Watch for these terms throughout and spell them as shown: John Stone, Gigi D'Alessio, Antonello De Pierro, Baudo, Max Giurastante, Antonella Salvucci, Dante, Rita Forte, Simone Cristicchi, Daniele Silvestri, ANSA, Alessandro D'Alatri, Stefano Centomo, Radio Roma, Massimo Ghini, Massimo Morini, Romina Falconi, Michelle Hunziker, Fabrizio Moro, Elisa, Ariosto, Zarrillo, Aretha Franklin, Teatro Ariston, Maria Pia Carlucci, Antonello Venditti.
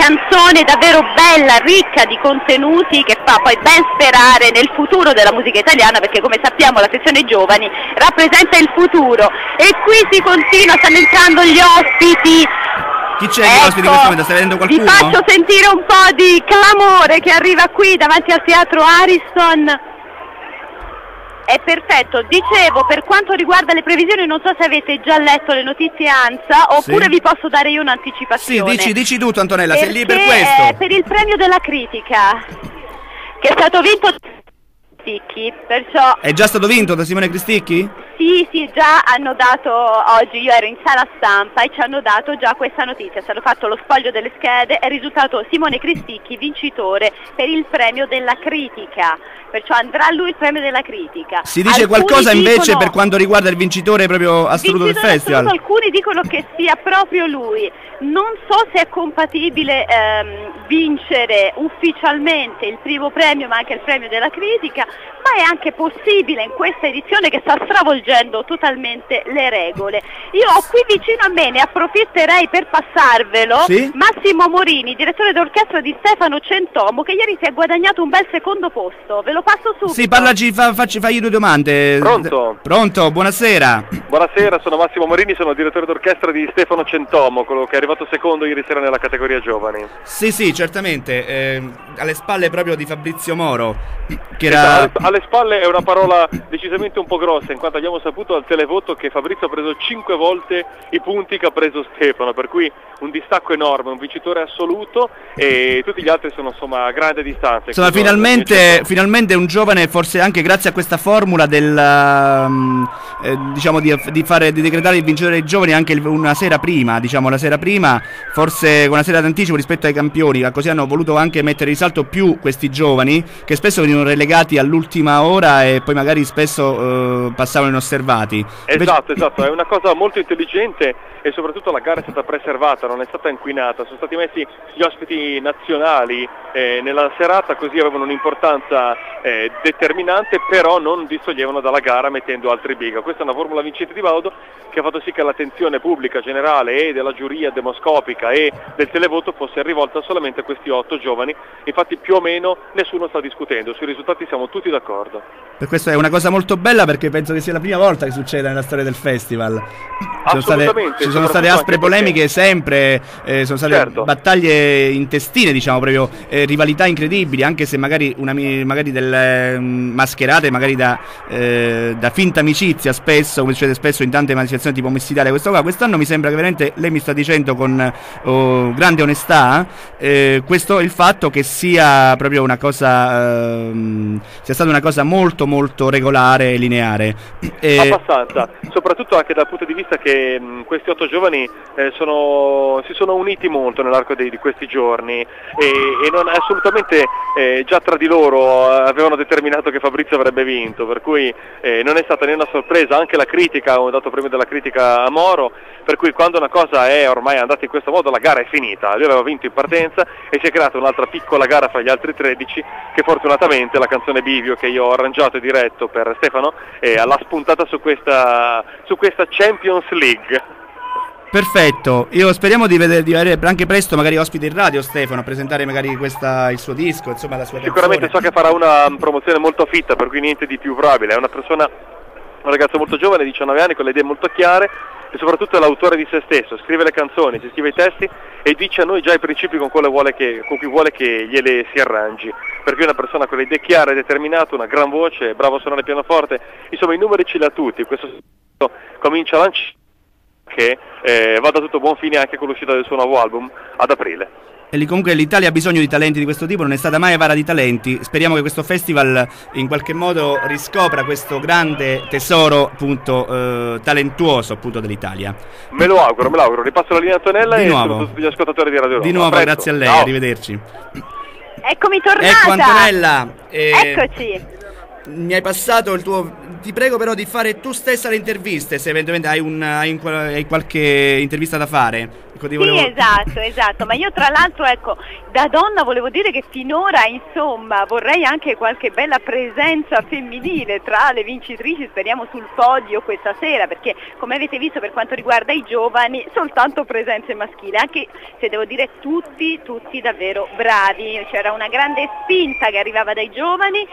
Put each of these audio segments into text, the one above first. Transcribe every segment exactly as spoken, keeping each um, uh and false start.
canzone davvero bella, ricca di contenuti, che fa poi ben sperare nel futuro della musica italiana, perché come sappiamo la sezione giovani rappresenta il futuro. E qui si continua, stanno entrando gli ospiti. Chi c'è, ecco, gli ospiti in questo momento? Stai vedendo qualcuno? Vi faccio sentire un po' di clamore che arriva qui davanti al Teatro Ariston. È perfetto, dicevo, per quanto riguarda le previsioni, non so se avete già letto le notizie ANSA, oppure sì, vi posso dare io un'anticipazione. Sì, dici, dici tutto Antonella, perché sei lì per questo. Eh, per il premio della critica, che è stato vinto da Simone Cristicchi, perciò... È già stato vinto da Simone Cristicchi? Sì, sì, già hanno dato, oggi io ero in sala stampa e ci hanno dato già questa notizia, è stato fatto lo spoglio delle schede, è risultato Simone Cristicchi vincitore per il premio della critica. Perciò andrà a lui il premio della critica. Si dice alcuni qualcosa invece dicono, per quanto riguarda il vincitore proprio assoluto vincitore del festival? Assoluto, alcuni dicono che sia proprio lui. Non so se è compatibile ehm, vincere ufficialmente il primo premio ma anche il premio della critica, ma è anche possibile in questa edizione che sta stravolgendo totalmente le regole. Io ho qui vicino a me, ne approfitterei per passarvelo, sì? Massimo Morini, direttore d'orchestra di Stefano Centomo, che ieri si è guadagnato un bel secondo posto. Ve lo passo subito. Sì, parlaci, fa, facci, fagli due domande. Pronto? Pronto, buonasera. Buonasera, sono Massimo Morini, sono direttore d'orchestra di Stefano Centomo, quello che è arrivato secondo ieri sera nella categoria giovani. Sì, sì, certamente, eh, alle spalle proprio di Fabrizio Moro, che era... Esatto, alle spalle è una parola decisamente un po' grossa, in quanto abbiamo saputo al televoto che Fabrizio ha preso cinque volte i punti che ha preso Stefano, per cui un distacco enorme, un vincitore assoluto, e tutti gli altri sono insomma a grande distanza. Insomma, finalmente... Finalmente un giovane, forse anche grazie a questa formula del, um, eh, diciamo di, di, fare, di decretare il vincitore dei giovani anche il, una sera prima, diciamo la sera prima, forse una sera d'anticipo rispetto ai campioni, così hanno voluto anche mettere in salto più questi giovani che spesso venivano relegati all'ultima ora e poi magari spesso eh, passavano inosservati. Esatto, Invece... esatto, è una cosa molto intelligente e soprattutto la gara è stata preservata, non è stata inquinata, sono stati messi gli ospiti nazionali eh, nella serata, così avevano un'importanza Eh, determinante, però non distoglievano dalla gara mettendo altri biga. Questa è una formula vincente di Baudo che ha fatto sì che l'attenzione pubblica generale e della giuria demoscopica e del televoto fosse rivolta solamente a questi otto giovani. Infatti più o meno nessuno sta discutendo, sui risultati siamo tutti d'accordo. Per questo è una cosa molto bella, perché penso che sia la prima volta che succede nella storia del festival. Assolutamente. Ci sono state aspre polemiche sempre, eh, sono state certo. battaglie intestine, diciamo proprio, eh, rivalità incredibili, anche se magari una magari delle mascherate, magari da, eh, da finta amicizia spesso, come succede spesso in tante manifestazioni tipo Miss Italia. Questo qua, quest'anno mi sembra che veramente lei mi sta dicendo con oh, grande onestà eh, questo, il fatto che sia proprio una cosa eh, sia stata una cosa molto molto regolare e lineare. E... abbastanza, soprattutto anche dal punto di vista che mh, questi otto giovani eh, sono, si sono uniti molto nell'arco di questi giorni e, e non assolutamente eh, già tra di loro avevano determinato che Fabrizio avrebbe vinto, per cui eh, non è stata né una sorpresa, anche la critica, ho dato premio della critica a Moro, per cui quando una cosa è ormai andata in questo modo la gara è finita, lui aveva vinto in partenza e si è creata un'altra piccola gara fra gli altri tredici che fortunatamente la canzone Bivio che io ho arrangiato e diretto per Stefano eh, l'ha spuntata su questa, su questa Champions League. Perfetto, io speriamo di vedere, di vedere anche presto magari ospite in radio Stefano a presentare magari questa, il suo disco, insomma la sua Sicuramente canzone. So che farà una promozione molto fitta, per cui niente di più probabile, è una persona, un ragazzo molto giovane, diciannove anni, con le idee molto chiare e soprattutto è l'autore di se stesso, scrive le canzoni, si scrive i testi e dice a noi già i principi con, vuole che, con cui vuole che gliele si arrangi, per cui è una persona con le idee chiare, determinata, una gran voce, bravo a suonare pianoforte, insomma i numeri ce li ha tutti, questo comincia a lanciare che eh, vada a tutto buon fine anche con l'uscita del suo nuovo album ad aprile. E comunque l'Italia ha bisogno di talenti di questo tipo, non è stata mai avara di talenti, speriamo che questo festival in qualche modo riscopra questo grande tesoro appunto eh, talentuoso appunto dell'Italia. Me lo auguro, me lo auguro, ripasso la linea Antonella di e nuovo. Saluto tutti gli ascoltatori di Radio Roma. Di nuovo, grazie a lei, ciao. Arrivederci. Eccomi tornata. Ecco Antonella. Eh, Eccoci. Mi hai passato il tuo... Ti prego però di fare tu stessa le interviste, se eventualmente hai, un, hai, un, hai qualche intervista da fare. ecco, ti volevo... Sì, esatto, esatto, ma io tra l'altro, ecco, da donna volevo dire che finora, insomma, vorrei anche qualche bella presenza femminile tra le vincitrici, speriamo sul podio questa sera, perché come avete visto per quanto riguarda i giovani, soltanto presenze maschili, anche se devo dire tutti, tutti davvero bravi, c'era una grande spinta che arrivava dai giovani.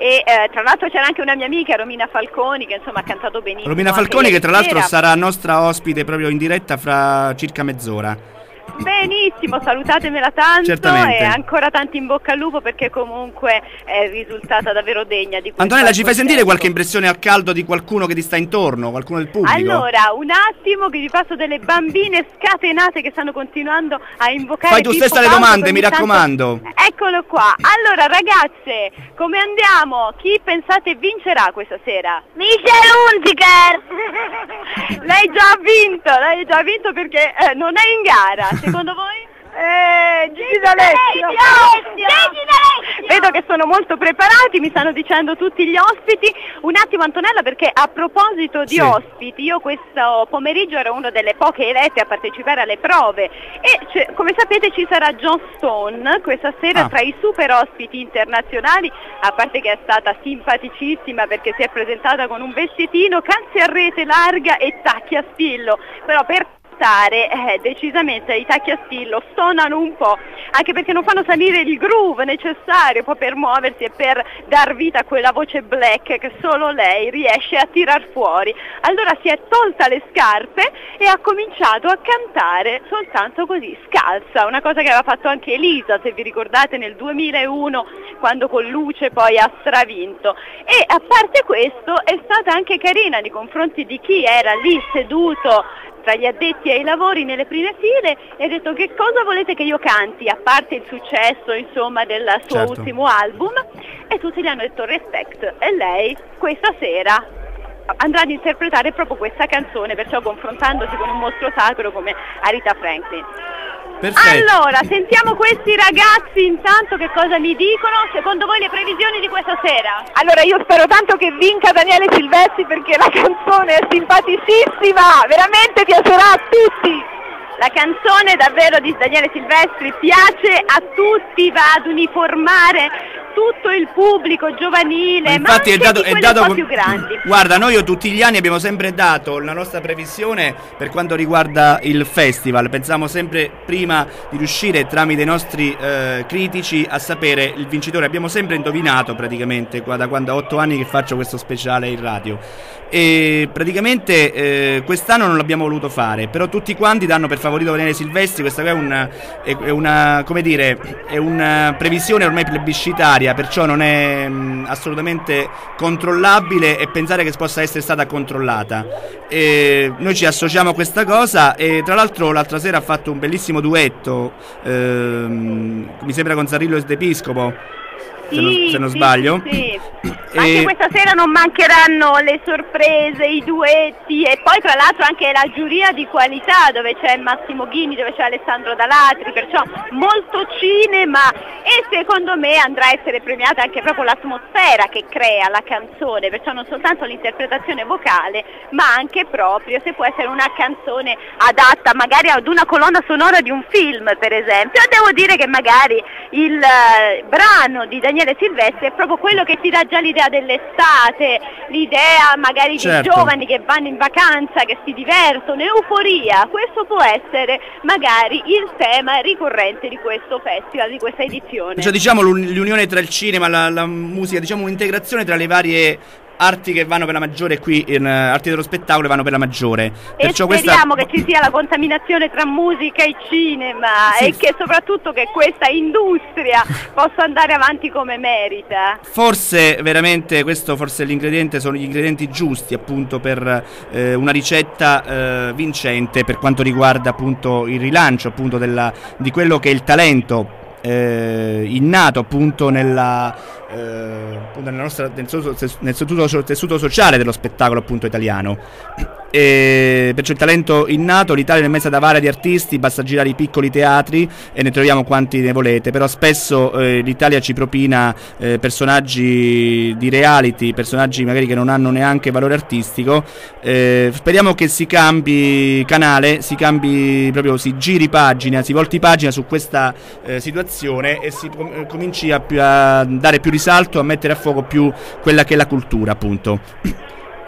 E eh, tra l'altro c'era anche una mia amica, Romina Falconi, che insomma ha cantato benissimo. Romina Falconi che tra l'altro sarà nostra ospite proprio in diretta fra circa mezz'ora. Benissimo, salutatemela tanto. Certamente. E ancora tanti in bocca al lupo, perché comunque è risultata davvero degna di questo. Antonella, ci fai sentire qualche impressione a caldo di qualcuno che ti sta intorno, qualcuno del pubblico? Allora, un attimo che vi passo delle bambine scatenate che stanno continuando a invocare. Fai tu stessa le domande, mi raccomando. Eccolo qua. Allora ragazze, come andiamo? Chi pensate vincerà questa sera? Michelle Hunziker. Lei già ha vinto, lei già ha vinto perché eh, non è in gara. Secondo voi? Eh, Gigi D'Alessio. Vedo che sono molto preparati, mi stanno dicendo tutti gli ospiti. Un attimo Antonella, perché a proposito di sì. ospiti, io questo pomeriggio ero una delle poche elette a partecipare alle prove e come sapete ci sarà John Stone questa sera ah. tra i super ospiti internazionali, a parte che è stata simpaticissima perché si è presentata con un vestitino, calze a rete larga e tacchi a spillo, però per Eh, decisamente i tacchi a spillo stonano un po', anche perché non fanno salire il groove necessario poi per muoversi e per dar vita a quella voce black che solo lei riesce a tirar fuori. Allora si è tolta le scarpe e ha cominciato a cantare soltanto così, scalza, una cosa che aveva fatto anche Elisa, se vi ricordate, nel duemilauno, quando con Luce poi ha stravinto. E a parte questo è stata anche carina nei confronti di chi era lì seduto tra gli addetti ai lavori nelle prime file e ha detto: che cosa volete che io canti, a parte il successo insomma del suo certo. ultimo album, e tutti gli hanno detto Respect, e lei questa sera andrà ad interpretare proprio questa canzone, perciò confrontandosi con un mostro sacro come Aretha Franklin. Perfetto. Allora sentiamo questi ragazzi intanto che cosa mi dicono. Secondo voi le previsioni di questa sera? Allora io spero tanto che vinca Daniele Silvestri, perché la canzone è simpaticissima, veramente piacerà a tutti. La canzone davvero di Daniele Silvestri piace a tutti, va ad uniformare tutto il pubblico giovanile, infatti ma anche è dato, di quelli è dato, un po' più grandi. Guarda, noi io tutti gli anni abbiamo sempre dato la nostra previsione per quanto riguarda il festival, pensiamo sempre prima di riuscire tramite i nostri eh, critici a sapere il vincitore, abbiamo sempre indovinato praticamente qua, da quando ho otto anni che faccio questo speciale in radio, e praticamente eh, quest'anno non l'abbiamo voluto fare, però tutti quanti danno per favorito Daniele Silvestri. Questa è una, è, è una, come dire, è una previsione ormai plebiscitaria, perciò non è mh, assolutamente controllabile e pensare che possa essere stata controllata, e noi ci associamo a questa cosa. E tra l'altro l'altra sera ha fatto un bellissimo duetto ehm, mi sembra con Zarrillo ed Episcopo, sì, se, non, se non sbaglio sì, sì. E... anche questa sera non mancheranno le sorprese, i duetti, e poi tra l'altro anche la giuria di qualità, dove c'è Massimo Ghini, dove c'è Alessandro D'Alatri, perciò molto cinema, e secondo me andrà a essere premiata anche proprio l'atmosfera che crea la canzone, perciò non soltanto l'interpretazione vocale, ma anche proprio se può essere una canzone adatta magari ad una colonna sonora di un film, per esempio. E devo dire che magari il eh, brano di Daniele Silvestri è proprio quello che ti dà già l'idea dell'estate, l'idea magari certo. di giovani che vanno in vacanza, che si divertono, euforia. Questo può essere magari il tema ricorrente di questo festival, di questa edizione. Cioè, diciamo l'unione tra il cinema, la, la musica, diciamo un'integrazione tra le varie arti che vanno per la maggiore qui, in, uh, arti dello spettacolo vanno per la maggiore. E perciò speriamo questa... che ci sia la contaminazione tra musica e cinema, sì, e che soprattutto che questa industria possa andare avanti come merita. Forse veramente questo forse l'ingrediente, sono gli ingredienti giusti appunto per eh, una ricetta eh, vincente per quanto riguarda appunto il rilancio appunto della, di quello che è il talento eh, innato appunto nella Eh, nella nostra, nel, nel, nel tessuto sociale dello spettacolo appunto italiano. E perciò il talento innato l'Italia è messa da varia di artisti, basta girare i piccoli teatri e ne troviamo quanti ne volete, però spesso eh, l'Italia ci propina eh, personaggi di reality, personaggi magari che non hanno neanche valore artistico. Eh, speriamo che si cambi canale, si cambi proprio, si giri pagina, si volti pagina su questa eh, situazione e si com- cominci a, più, a dare più risalto, a mettere a fuoco più quella che è la cultura, appunto.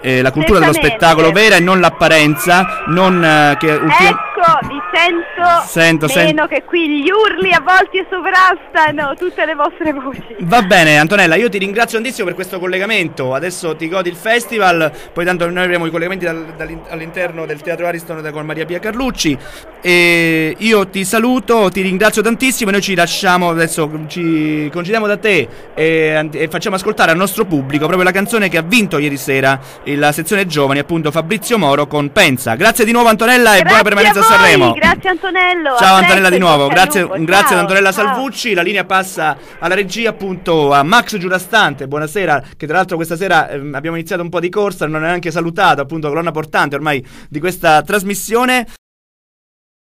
Eh, la cultura dello spettacolo vera e non l'apparenza, non eh, che ultim- ecco vi sento, sento meno sen- che qui gli urli a volte sovrastano tutte le vostre voci. Va bene Antonella, io ti ringrazio tantissimo per questo collegamento, adesso ti godi il festival, poi tanto noi avremo i collegamenti dal, all'interno del Teatro Ariston con Maria Pia Carlucci, e io ti saluto, ti ringrazio tantissimo e noi ci lasciamo adesso, ci concediamo da te e, e facciamo ascoltare al nostro pubblico proprio la canzone che ha vinto ieri sera la sezione giovani, appunto, Fabrizio Moro con Pensa. Grazie di nuovo Antonella, grazie e buona permanenza a, voi, a Sanremo. Grazie Antonello. Ciao Antonella di nuovo, grazie, grazie ad Antonella Salvucci. La linea passa alla regia, appunto, a Max Giurastante. Buonasera, che tra l'altro questa sera eh, abbiamo iniziato un po' di corsa, non è neanche salutato, appunto, colonna portante ormai di questa trasmissione.